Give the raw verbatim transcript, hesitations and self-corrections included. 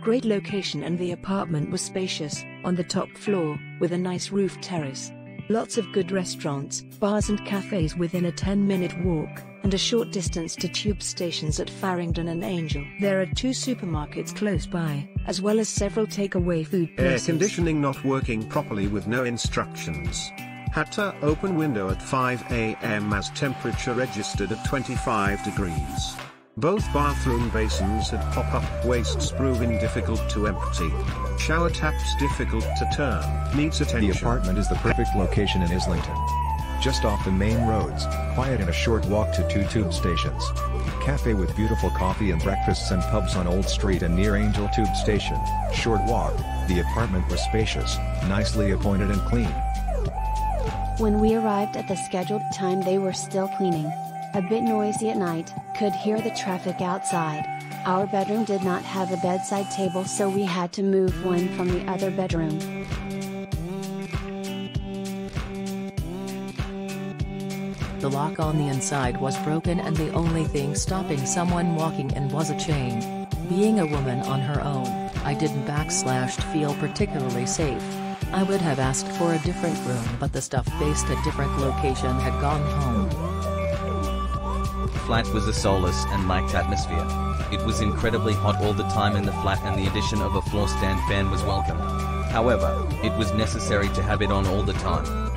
Great location, and the apartment was spacious, on the top floor, with a nice roof terrace. Lots of good restaurants, bars and cafes within a ten-minute walk, and a short distance to tube stations at Farringdon and Angel. There are two supermarkets close by, as well as several takeaway food places. Air conditioning not working properly with no instructions. Had to open window at five a m as temperature registered at twenty-five degrees. Both bathroom basins had pop-up wastes, proving difficult to empty. Shower taps difficult to turn. Needs attention. The apartment is the perfect location in Islington. Just off the main roads, quiet and a short walk to two tube stations. Cafe with beautiful coffee and breakfasts and pubs on Old Street and near Angel Tube Station. Short walk. The apartment was spacious, nicely appointed and clean. When we arrived at the scheduled time, they were still cleaning. A bit noisy at night, could hear the traffic outside. Our bedroom did not have a bedside table, so we had to move one from the other bedroom. The lock on the inside was broken, and the only thing stopping someone walking in was a chain. Being a woman on her own, I didn't backslash feel particularly safe. I would have asked for a different room, but the stuff based at different location had gone home. The flat was a soulless and lacked atmosphere. It was incredibly hot all the time in the flat, and the addition of a floor stand fan was welcome. However, it was necessary to have it on all the time.